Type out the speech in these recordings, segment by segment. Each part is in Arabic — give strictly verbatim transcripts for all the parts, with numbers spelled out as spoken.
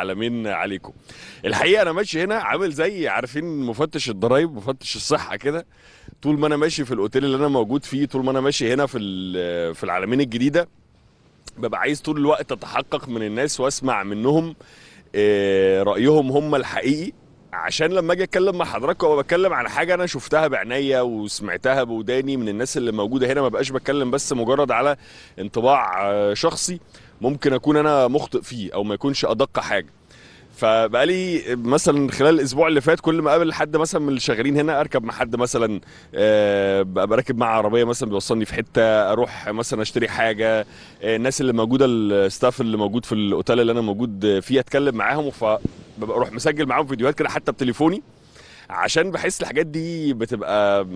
العلمين عليكم. الحقيقه انا ماشي هنا عامل زي عارفين مفتش الضرايب مفتش الصحه كده، طول ما انا ماشي في الاوتيل اللي انا موجود فيه، طول ما انا ماشي هنا في في العلمين الجديده، ببقى عايز طول الوقت اتحقق من الناس واسمع منهم رايهم هم الحقيقي، عشان لما اجي اتكلم مع حضراتكم وابقى بتكلم عن حاجه انا شفتها بعينيا وسمعتها بوداني من الناس اللي موجوده هنا، ما بقاش بتكلم بس مجرد على انطباع شخصي ممكن اكون انا مخطئ فيه او ما يكونش ادق حاجه. فبقالي مثلا خلال الاسبوع اللي فات كل ما اقابل حد مثلا من اللي شغالين هنا، اركب مع حد مثلا، ابقى راكب معاه عربيه مثلا بيوصلني في حته، اروح مثلا اشتري حاجه، الناس اللي موجوده الستاف اللي موجود في الاوتيل اللي انا موجود فيه اتكلم معاهم، فببقى اروح مسجل معاهم فيديوهات كده حتى بتليفوني، عشان بحس الحاجات دي بتبقى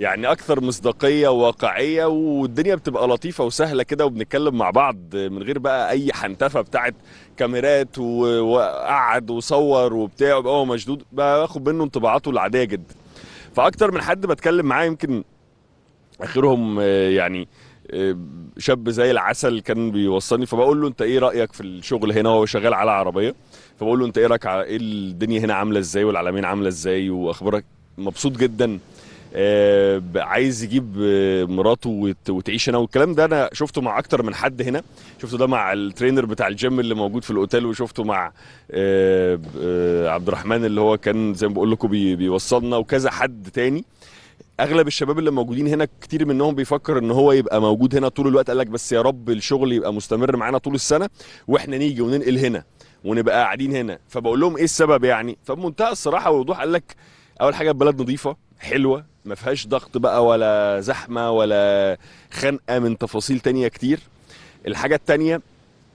يعني اكثر مصداقيه وواقعيه، والدنيا بتبقى لطيفه وسهله كده، وبنتكلم مع بعض من غير بقى اي حنتفه بتاعت كاميرات وقعد وصور وبتاع، وبقى هو مشدود باخد منه انطباعاته العاديه جدا. فاكتر من حد بتكلم معاه، يمكن اخرهم يعني شاب زي العسل كان بيوصلني، فبقول له انت ايه رايك في الشغل هنا، هو شغال على عربيه، فبقول له انت ايه رايك على ايه الدنيا هنا عامله ازاي والعلمين عامله ازاي واخبارك، مبسوط جدا، آه عايز يجيب مراته وتعيش هنا والكلام ده. انا شفته مع اكتر من حد هنا، شفته ده مع الترينر بتاع الجيم اللي موجود في الاوتيل، وشفته مع آه آه عبد الرحمن اللي هو كان زي ما بقول لكم بيوصلنا، وكذا حد تاني. اغلب الشباب اللي موجودين هنا كتير منهم بيفكر ان هو يبقى موجود هنا طول الوقت، قال لك بس يا رب الشغل يبقى مستمر معانا طول السنه واحنا نيجي وننقل هنا ونبقى قاعدين هنا. فبقول لهم ايه السبب يعني، فبمنتهى الصراحه والوضوح قال لك اول حاجه البلد نظيفه حلوه ما فيهاش ضغط بقى ولا زحمه ولا خنقه من تفاصيل تانية كتير. الحاجه التانية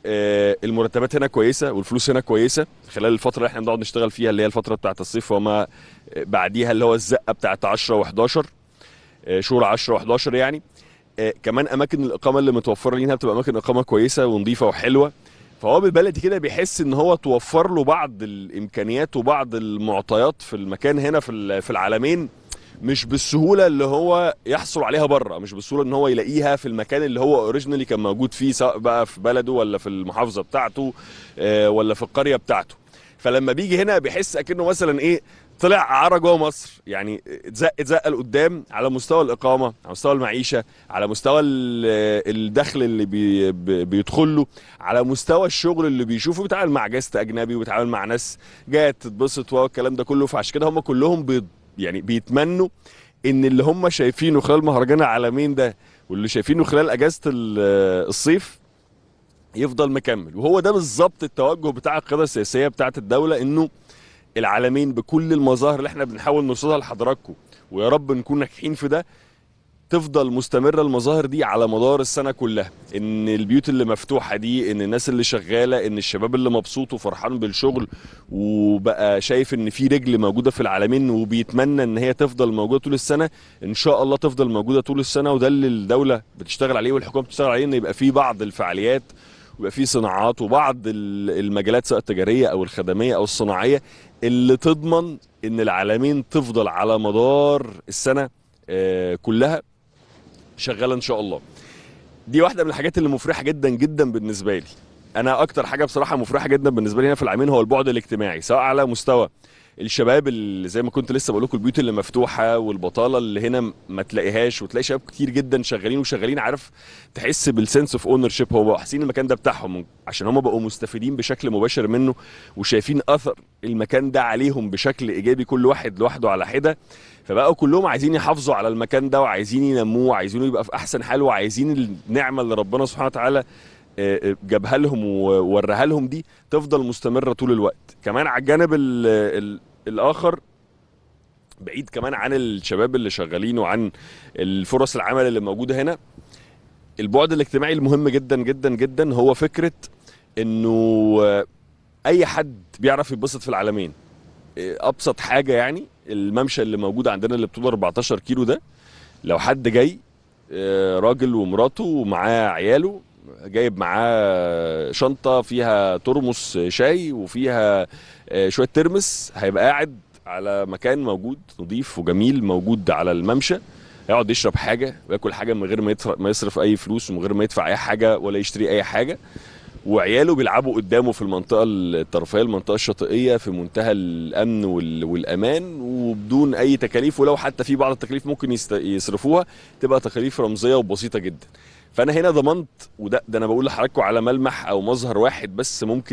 المرتبات هنا كويسه والفلوس هنا كويسه خلال الفتره اللي احنا بنقعد نشتغل فيها اللي هي الفتره بتاعت الصيف وما بعديها اللي هو الزقه بتاعت عشرة وحداشر شهور عشرة وحداشر يعني. كمان اماكن الاقامه اللي متوفره لينا بتبقى اماكن اقامه كويسه ونظيفه وحلوه، فهو بالبلدي كده بيحس ان هو توفر له بعض الامكانيات وبعض المعطيات في المكان هنا في في العلمين مش بالسهوله اللي هو يحصل عليها بره، مش بالسهوله ان هو يلاقيها في المكان اللي هو اوريجينالي كان موجود فيه، سواء بقى في بلده ولا في المحافظه بتاعته ولا في القريه بتاعته. فلما بيجي هنا بيحس اكنه مثلا ايه طلع عرى جوه مصر، يعني اتزق اتزق لقدام على مستوى الاقامه، على مستوى المعيشه، على مستوى الدخل اللي بي بيدخل له، على مستوى الشغل اللي بيشوفه، بيتعامل مع جست اجنبي وبيتعامل مع ناس جايه تتبسط والكلام ده كله. فعشان كده هم كلهم بيض يعني بيتمنوا ان اللي هم شايفينه خلال مهرجان العلمين ده واللي شايفينه خلال اجازه الصيف يفضل مكمل. وهو ده بالظبط التوجه بتاع القياده السياسيه بتاعت الدوله، انه العلمين بكل المظاهر اللي احنا بنحاول نوصلها لحضراتكم ويا رب نكون ناجحين في ده، تفضل مستمره المظاهر دي على مدار السنه كلها، ان البيوت اللي مفتوحه دي، ان الناس اللي شغاله، ان الشباب اللي مبسوط وفرحان بالشغل وبقى شايف ان في رجل موجوده في العلمين وبيتمنى ان هي تفضل موجوده طول السنه، ان شاء الله تفضل موجوده طول السنه. وده اللي الدوله بتشتغل عليه والحكومه بتشتغل عليه، ان يبقى في بعض الفعاليات ويبقى في صناعات وبعض المجالات سواء التجاريه او الخدميه او الصناعيه اللي تضمن ان العلمين تفضل على مدار السنه كلها شغاله ان شاء الله. دي واحده من الحاجات اللي مفرحه جدا جدا بالنسبه لي. انا اكتر حاجه بصراحه مفرحه جدا بالنسبه لي هنا في العلمين هو البعد الاجتماعي، سواء على مستوى الشباب اللي زي ما كنت لسه بقول لكم البيوت اللي مفتوحه والبطاله اللي هنا ما تلاقيهاش، وتلاقي شباب كتير جدا شغالين وشغالين عارف تحس بالسنس اوف اونر شيب، هو بقوا حاسين المكان ده بتاعهم عشان هم بقوا مستفيدين بشكل مباشر منه وشايفين اثر المكان ده عليهم بشكل ايجابي، كل واحد لوحده على حده، فبقوا كلهم عايزين يحافظوا على المكان ده وعايزين ينموه وعايزينه يبقى في احسن حال وعايزين النعمه اللي ربنا سبحانه وتعالى جابها لهم ووراها لهم دي تفضل مستمره طول الوقت. كمان على الجانب ال ال الاخر بعيد كمان عن الشباب اللي شغالين وعن الفرص العمل اللي موجوده هنا، البعد الاجتماعي المهم جدا جدا جدا هو فكره انه اي حد بيعرف يتبسط في العلمين. ابسط حاجه يعني الممشى اللي موجود عندنا اللي بطوله اربعتاشر كيلو ده، لو حد جاي راجل ومراته ومعاه عياله جايب معاه شنطه فيها ترمس شاي وفيها شويه ترمس، هيبقى قاعد على مكان موجود نظيف وجميل موجود على الممشى، هيقعد يشرب حاجه وياكل حاجه من غير ما يصرف اي فلوس ومن غير ما يدفع اي حاجه ولا يشتري اي حاجه، وعياله بيلعبوا قدامه في المنطقه الترفيهيه، المنطقه الشاطئيه، في منتهى الامن والامان وبدون اي تكاليف، ولو حتى في بعض التكاليف ممكن يصرفوها تبقى تكاليف رمزيه وبسيطه جدا. فانا هنا ضمنت، وده ده انا بقول لحضراتكم على ملمح او مظهر واحد بس ممكن